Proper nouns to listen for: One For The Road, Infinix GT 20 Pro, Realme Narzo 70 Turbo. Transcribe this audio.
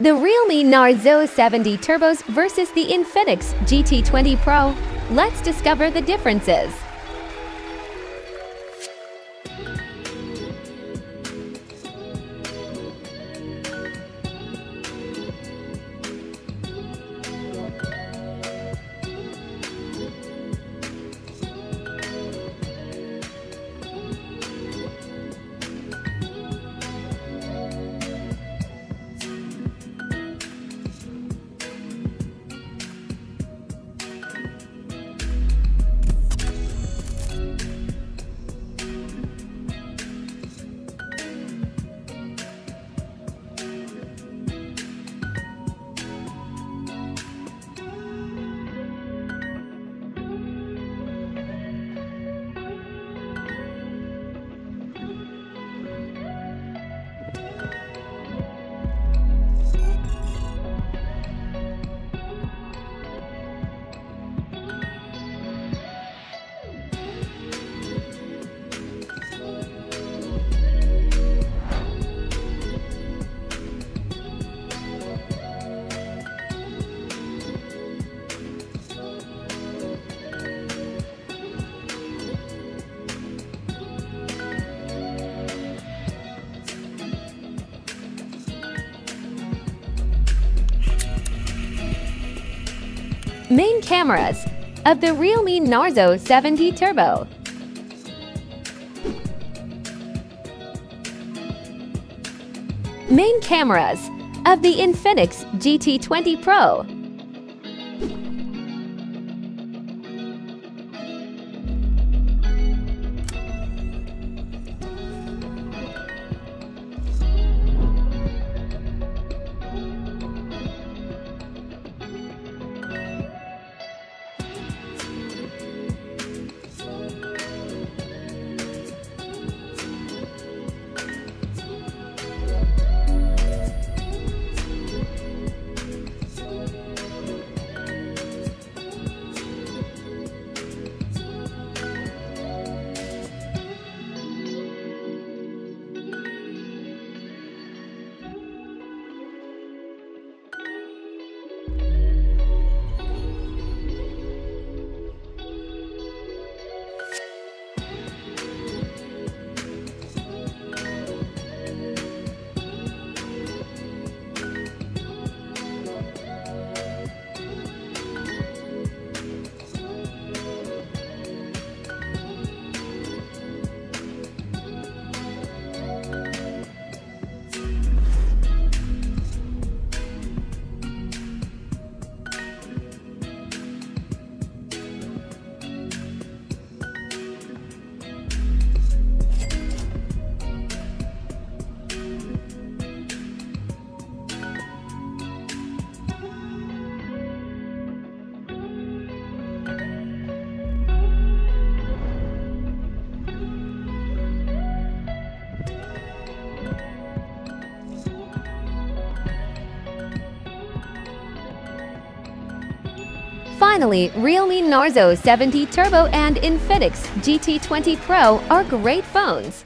The Realme Narzo 70 Turbos versus the Infinix GT 20 Pro. Let's discover the differences. Main cameras of the Realme Narzo 70 Turbo. Main cameras of the Infinix GT 20 Pro. Finally, Realme Narzo 70 Turbo and Infinix GT 20 Pro are great phones.